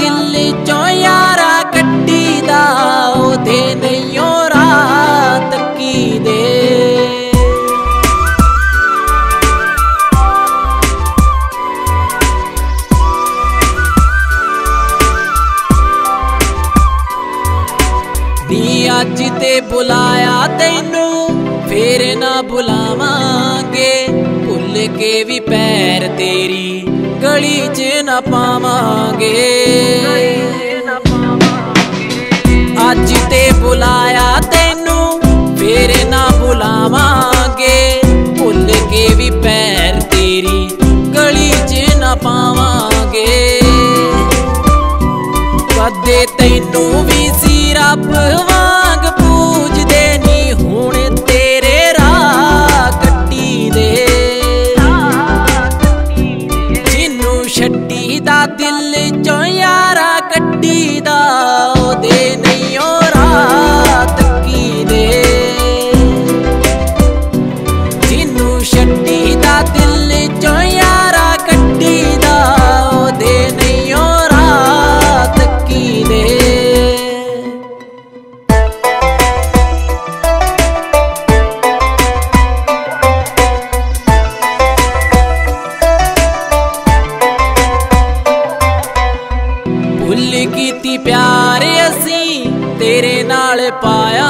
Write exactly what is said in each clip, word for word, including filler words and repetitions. दिल्ली चो यारा कट्टी दा ओदे नईयों रात की दे नी अज ते बुलाया तैनू फिर ना बुलावांगे भुल के भी पैर तेरी गली च ना पावांगे। अज ते बुलाया तैनू फिर ना बुलावांगे भुल के भी पैर तेरी गली च ना पावांगे। कदे तैनू भी सी रब वांग पूजदे नहीं हुण तेरे राह कट्टी दे। छट्टी दा दिल चो यारा कट्टी दा ओदे नईयों रात की दे। जिन्नू छट्टी दा दिल चो यारा कट्टी दा ओदे नईयों रात की दे। कीती प्यार असी तेरे नाल पाया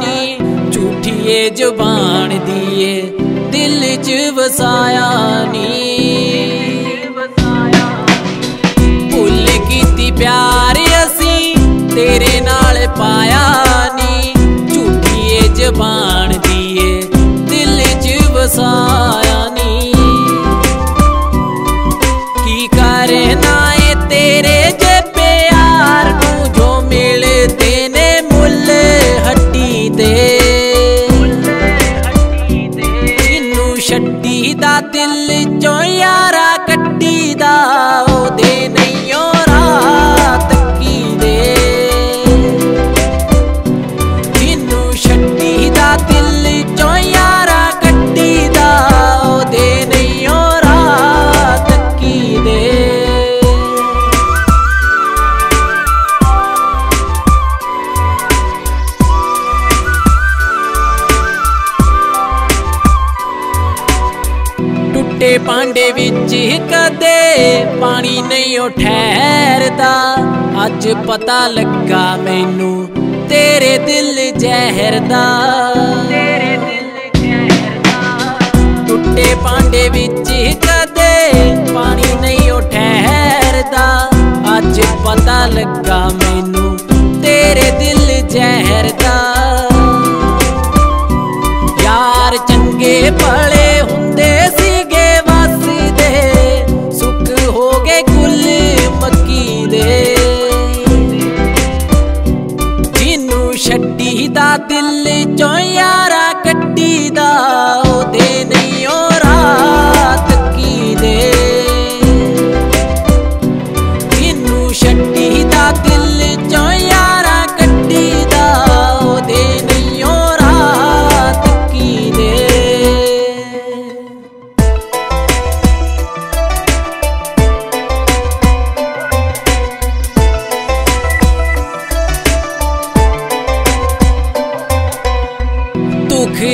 नी झूठीए जुबान दिए दिल च वसाया नी। भुल कीती प्यार असी तेरे नाल पाया नी झूठीए जुबान दिए दिल च वसाया नी। की करे ना ए तेरे दा दिल चो यारा कट्टी दा ओदे नईयों रात की दे। जिन्नू छट्टी दा दिल चो यारा कट्टी दा ओदे नईयों रात की दे। टुटे भांडे विच कदे पानी नहीं ठहरदा अज पता लगा मैनू तेरे दिल जहर दा। टुटे भांडे विच कदे पानी नहीं ठहरदा अज पता लगा मैनू तेरे दिल जहर दा। यार चंगे भले हुंदे दा दिल चो यारा कट्टी दा ओदे नईयों रात की दे। जिन्नू छट्टी दा दिल चो यारा कट्टी दा ओदे नईयों रात की दे।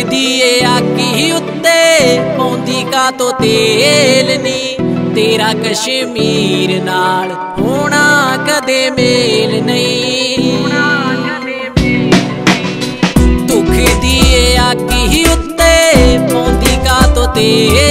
दिए आखी उत्ते पौंदी का तो तेल नी तेरा कश्मीर नाल होना कदे मेल नहीं। दुख दिए आखी उत्ते पौंदी का तो तेल